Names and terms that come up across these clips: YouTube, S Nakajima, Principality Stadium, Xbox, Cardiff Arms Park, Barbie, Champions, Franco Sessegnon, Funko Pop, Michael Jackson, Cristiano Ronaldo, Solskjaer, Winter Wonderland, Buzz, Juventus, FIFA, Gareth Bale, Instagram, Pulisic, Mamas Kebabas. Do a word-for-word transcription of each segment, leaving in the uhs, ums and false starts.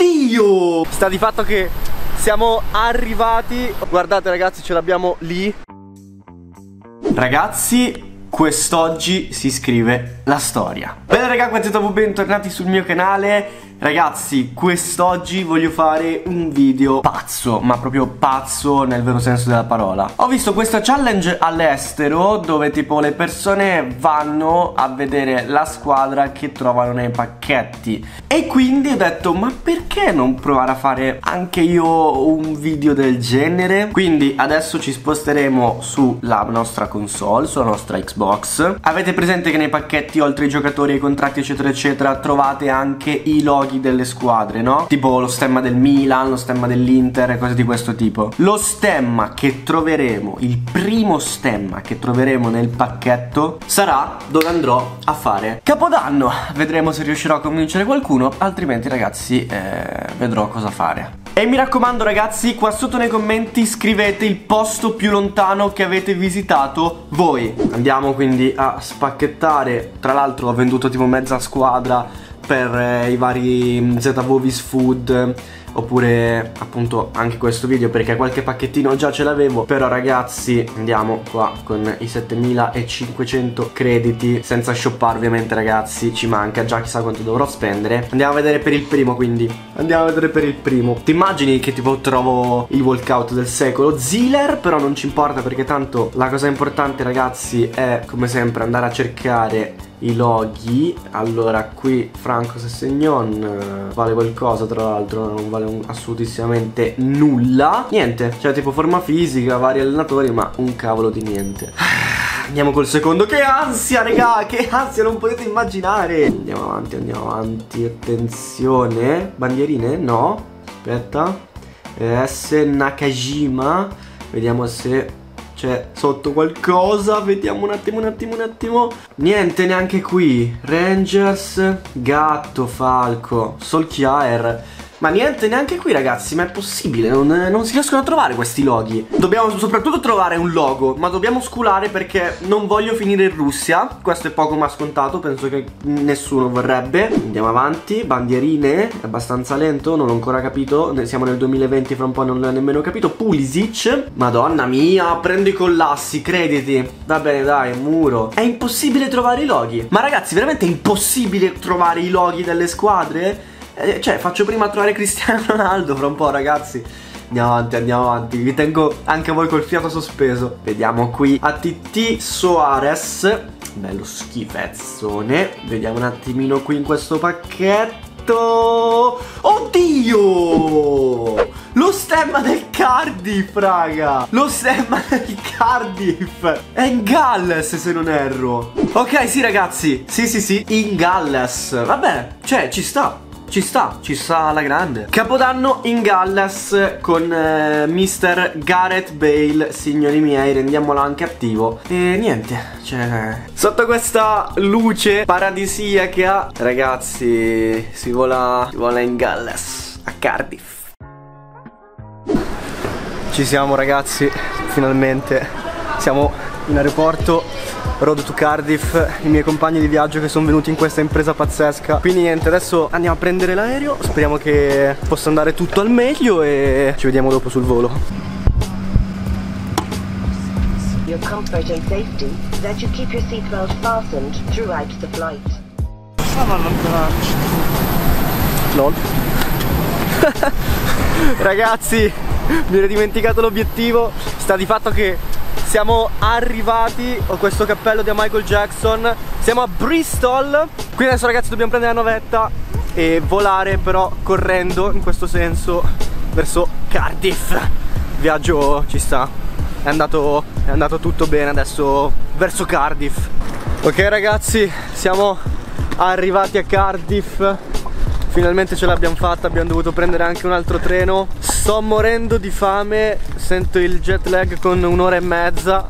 Oddio! Sta di fatto che siamo arrivati. Guardate ragazzi, ce l'abbiamo lì. Ragazzi, quest'oggi si scrive la storia. Bene ragazzi, quanti dopo, bentornati sul mio canale. Ragazzi, quest'oggi voglio fare un video pazzo, ma proprio pazzo nel vero senso della parola. Ho visto questa challenge all'estero dove tipo le persone vanno a vedere la squadra che trovano nei pacchetti. E quindi ho detto, ma perché non provare a fare anche io un video del genere? Quindi adesso ci sposteremo sulla nostra console, sulla nostra Xbox. Avete presente che nei pacchetti, oltre ai giocatori, ai contratti eccetera eccetera, trovate anche i loghi delle squadre, no? Tipo lo stemma del Milan, lo stemma dell'Inter e cose di questo tipo. Lo stemma che troveremo, il primo stemma che troveremo nel pacchetto, sarà dove andrò a fare Capodanno. Vedremo se riuscirò a convincere qualcuno, altrimenti ragazzi eh, vedrò cosa fare. E mi raccomando ragazzi, qua sotto nei commenti scrivete il posto più lontano che avete visitato voi. Andiamo quindi a spacchettare. Tra l'altro ho venduto tipo mezza squadra per eh, i vari Zvovis Food, oppure appunto anche questo video, perché qualche pacchettino già ce l'avevo. Però ragazzi, andiamo qua con i settemilacinquecento crediti, senza shoppare ovviamente ragazzi, ci manca, già chissà quanto dovrò spendere. Andiamo a vedere per il primo, quindi andiamo a vedere per il primo. Ti immagini che tipo trovo il walkout del secolo? Ziller, però non ci importa, perché tanto la cosa importante ragazzi è come sempre andare a cercare i loghi. Allora qui Franco Sessegnon vale qualcosa, tra l'altro non vale un, assolutissimamente nulla. Niente, cioè tipo forma fisica, vari allenatori, ma un cavolo di niente. Andiamo col secondo. Che ansia raga, che ansia, non potete immaginare. Andiamo avanti, andiamo avanti, attenzione. Bandierine? No, aspetta. S Nakajima. Vediamo se c'è sotto qualcosa, vediamo un attimo, un attimo, un attimo. Niente, neanche qui. Rangers, Gatto, Falco, Solskjaer. Ma niente, neanche qui ragazzi, ma è possibile, non, non si riescono a trovare questi loghi. Dobbiamo soprattutto trovare un logo, ma dobbiamo sculare perché non voglio finire in Russia. Questo è poco ma scontato, penso che nessuno vorrebbe. Andiamo avanti, bandierine, è abbastanza lento, non ho ancora capito. Siamo nel duemilaventi, fra un po' non l'ho nemmeno capito. Pulisic, madonna mia, prendo i collassi, crediti. Va bene dai, muro. È impossibile trovare i loghi. Ma ragazzi, veramente è impossibile trovare i loghi delle squadre? Cioè, faccio prima a trovare Cristiano Ronaldo fra un po' ragazzi. Andiamo avanti, andiamo avanti. Vi tengo anche voi col fiato sospeso. Vediamo qui A T T Soares. Bello schifezzone. Vediamo un attimino qui in questo pacchetto. Oddio! Lo stemma del Cardiff, raga. Lo stemma del Cardiff. È in Galles, se non erro. Ok, sì ragazzi. Sì, sì, sì, in Galles. Vabbè, cioè, ci sta. Ci sta, ci sta alla grande. Capodanno in Galles con eh, mister Gareth Bale. Signori miei, rendiamolo anche attivo. E niente, cioè, sotto questa luce paradisiaca, ragazzi, si vola, si vola in Galles, a Cardiff. Ci siamo ragazzi, finalmente siamo in aeroporto. Road to Cardiff, i miei compagni di viaggio che sono venuti in questa impresa pazzesca. Quindi niente, adesso andiamo a prendere l'aereo. Speriamo che possa andare tutto al meglio e ci vediamo dopo sul volo. Lol. Ragazzi, mi ero dimenticato l'obiettivo. Sta di fatto che siamo arrivati, ho questo cappello di Michael Jackson. Siamo a Bristol. Quindi adesso ragazzi dobbiamo prendere la navetta e volare, però correndo in questo senso, verso Cardiff. Il viaggio ci sta, è andato, è andato tutto bene, adesso verso Cardiff. Ok ragazzi, siamo arrivati a Cardiff. Finalmente ce l'abbiamo fatta, abbiamo dovuto prendere anche un altro treno. Sto morendo di fame, sento il jet lag con un'ora e mezza.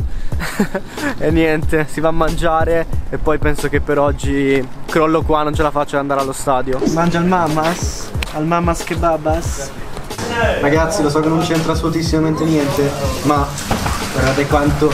E niente, si va a mangiare e poi penso che per oggi crollo qua, non ce la faccio ad andare allo stadio. Mangia al mamas, al mamas kebabas. Ragazzi, lo so che non c'entra assolutissimamente niente, ma guardate quanto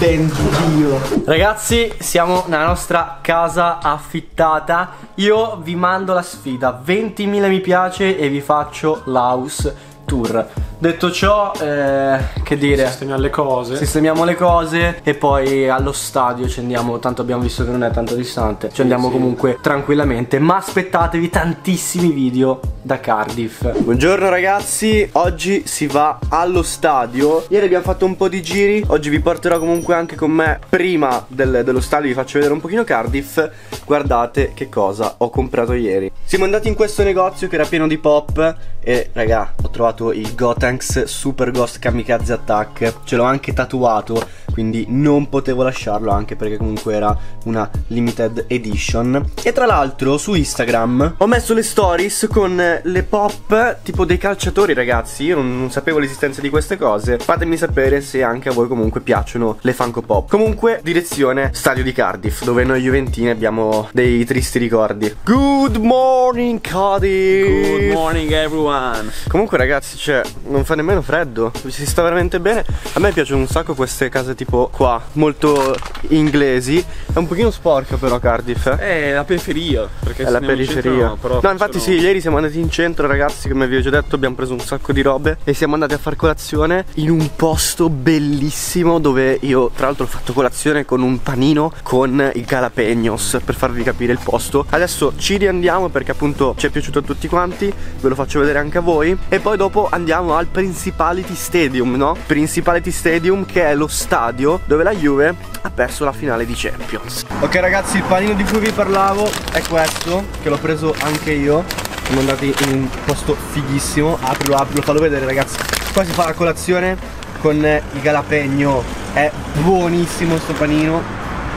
ben Dio. Ragazzi, siamo nella nostra casa affittata. Io vi mando la sfida, ventimila mi piace e vi faccio l'house tour. Detto ciò, eh, che dire, sistemiamo le cose. Sistemiamo le cose e poi allo stadio ci andiamo. Tanto abbiamo visto che non è tanto distante. Ci andiamo sì, comunque sì. tranquillamente. Ma aspettatevi tantissimi video da Cardiff. Buongiorno ragazzi, oggi si va allo stadio. Ieri abbiamo fatto un po' di giri. Oggi vi porterò comunque anche con me. Prima del, dello stadio vi faccio vedere un pochino Cardiff. Guardate che cosa ho comprato ieri. Siamo andati in questo negozio che era pieno di pop. E raga, ho trovato il Gotham Super Ghost Kamikaze Attack. Ce l'ho anche tatuato, quindi non potevo lasciarlo, anche perché comunque era una limited edition. E tra l'altro su Instagram ho messo le stories con le pop tipo dei calciatori. Ragazzi, io non, non sapevo l'esistenza di queste cose. Fatemi sapere se anche a voi comunque piacciono le Funko Pop. Comunque direzione stadio di Cardiff, dove noi juventini abbiamo dei tristi ricordi. Good morning Cardiff. Good morning everyone. Comunque ragazzi, cioè, non fa nemmeno freddo, si sta veramente bene. A me piacciono un sacco queste case tipo qua, molto inglesi. È un pochino sporca però Cardiff. Eh? È la periferia, perché è la periferia. Centro, no, però no, infatti sono... sì, ieri siamo andati in centro ragazzi, come vi ho già detto, abbiamo preso un sacco di robe e siamo andati a far colazione in un posto bellissimo, dove io tra l'altro ho fatto colazione con un panino con i jalapeños, per farvi capire il posto. Adesso ci riandiamo perché appunto ci è piaciuto a tutti quanti, ve lo faccio vedere anche a voi. E poi dopo andiamo a al Principality Stadium, no? Principality Stadium, che è lo stadio dove la Juve ha perso la finale di Champions. Ok ragazzi, il panino di cui vi parlavo è questo, che l'ho preso anche io. Siamo andati in un posto fighissimo. Aprilo, aprilo, fallo vedere ragazzi. Qua si fa la colazione con il jalapeño. È buonissimo sto panino.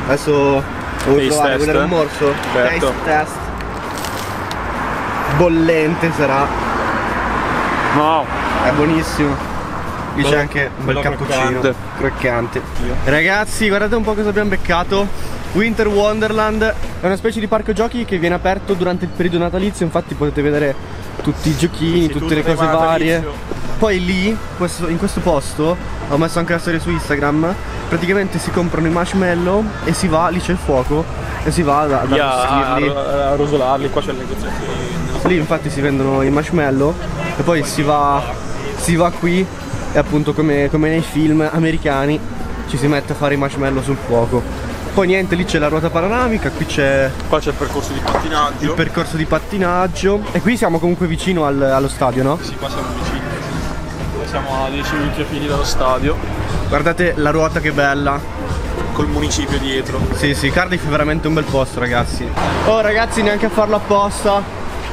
Adesso lo voglio provare, vedere un morso. Taste test. Bollente sarà. No, è buonissimo. Qui c'è anche un bel cappuccino croccante, croccante. Ragazzi, guardate un po' cosa abbiamo beccato. Winter Wonderland è una specie di parco giochi che viene aperto durante il periodo natalizio. Infatti potete vedere tutti i giochini, sì, tutte, tutte le cose varie natalizio. Poi lì, questo, in questo posto, ho messo anche la storia su Instagram. Praticamente si comprano i marshmallow e si va, lì c'è il fuoco e si va ad arrostirli, a, a rosolarli. Qua c'è il negozio. Lì infatti si vendono i marshmallow e poi si va... si va qui e appunto come, come nei film americani ci si mette a fare i marshmallow sul fuoco. Poi niente, lì c'è la ruota panoramica, qui c'è qua c'è il percorso di pattinaggio. Il percorso di pattinaggio. E qui siamo comunque vicino al, allo stadio, no? Sì, qua siamo vicini. Siamo a dieci minuti a piedi dallo stadio. Guardate la ruota che bella, col municipio dietro. Sì, sì, Cardiff è veramente un bel posto, ragazzi. Oh ragazzi, neanche a farlo apposta.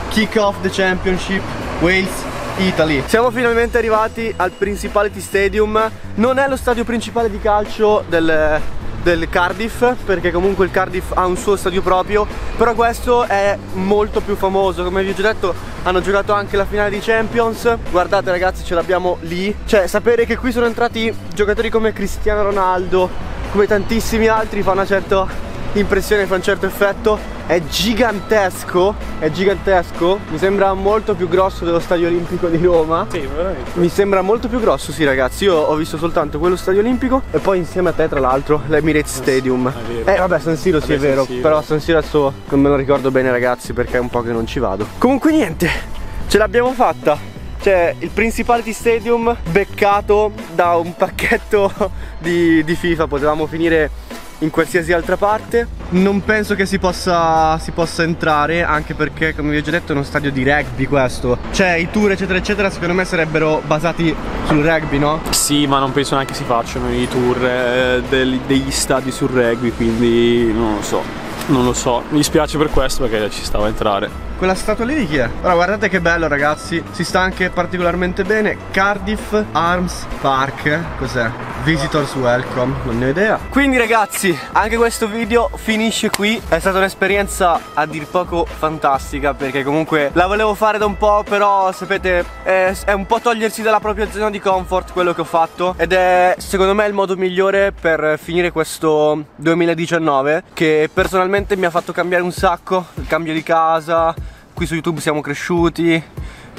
Kick off the championship. Wales Italy. Siamo finalmente arrivati al Principality Stadium. Non è lo stadio principale di calcio del, del Cardiff, perché comunque il Cardiff ha un suo stadio proprio, però questo è molto più famoso. Come vi ho già detto, hanno giocato anche la finale di Champions. Guardate ragazzi, ce l'abbiamo lì. Cioè, sapere che qui sono entrati giocatori come Cristiano Ronaldo, come tantissimi altri, fa una certa impressione, fa un certo effetto. È gigantesco, è gigantesco, mi sembra molto più grosso dello stadio olimpico di Roma. Sì, veramente. Mi sembra molto più grosso, sì ragazzi, io ho visto soltanto quello stadio olimpico e poi insieme a te tra l'altro l'Emirates Stadium. Eh vabbè, San Siro sì, è vero, però San Siro adesso non me lo ricordo bene ragazzi, perché è un po' che non ci vado. Comunque niente, ce l'abbiamo fatta. Cioè, il Principality Stadium beccato da un pacchetto di, di FIFA, potevamo finire in qualsiasi altra parte. Non penso che si possa, si possa entrare, anche perché come vi ho già detto è uno stadio di rugby questo. Cioè i tour eccetera eccetera secondo me sarebbero basati sul rugby, no? Sì, ma non penso neanche si facciano i tour eh, degli, degli stadi sul rugby, quindi non lo so. Non lo so, mi dispiace per questo perché ci stavo a entrare. Quella statua lì di chi è? Allora guardate che bello ragazzi, si sta anche particolarmente bene. Cardiff Arms Park. Cos'è? Visitors Welcome, non ne ho idea. Quindi ragazzi, anche questo video finisce qui. È stata un'esperienza a dir poco fantastica, perché comunque la volevo fare da un po', però sapete è, è un po' togliersi dalla propria zona di comfort quello che ho fatto. Ed è secondo me il modo migliore per finire questo duemiladiciannove, che personalmente mi ha fatto cambiare un sacco. Il cambio di casa, qui su YouTube siamo cresciuti,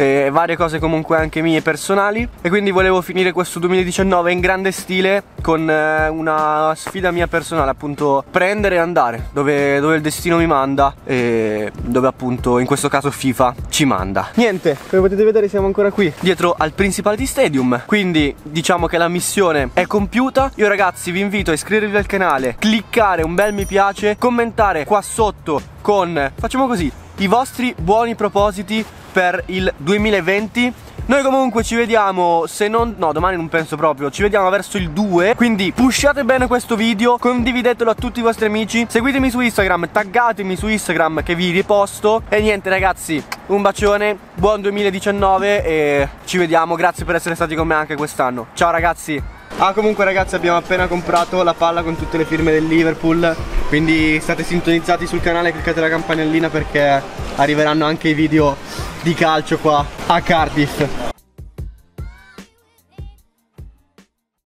carte e varie cose comunque anche mie personali. E quindi volevo finire questo duemiladiciannove in grande stile, con una sfida mia personale, appunto prendere e andare dove, dove il destino mi manda e dove appunto in questo caso FIFA ci manda. Niente, come potete vedere siamo ancora qui dietro al Principality Stadium, quindi diciamo che la missione è compiuta. Io ragazzi vi invito a iscrivervi al canale, cliccare un bel mi piace, commentare qua sotto con, facciamo così, i vostri buoni propositi per il duemilaventi. Noi comunque ci vediamo, se non, no domani non penso proprio, ci vediamo verso il due. Quindi pushate bene questo video, condividetelo a tutti i vostri amici, seguitemi su Instagram, taggatemi su Instagram che vi riposto. E niente ragazzi, un bacione, buon duemiladiciannove e ci vediamo. Grazie per essere stati con me anche quest'anno. Ciao ragazzi. Ah, comunque ragazzi, abbiamo appena comprato la palla con tutte le firme del Liverpool, quindi state sintonizzati sul canale, cliccate la campanellina perché arriveranno anche i video di calcio qua a Cardiff.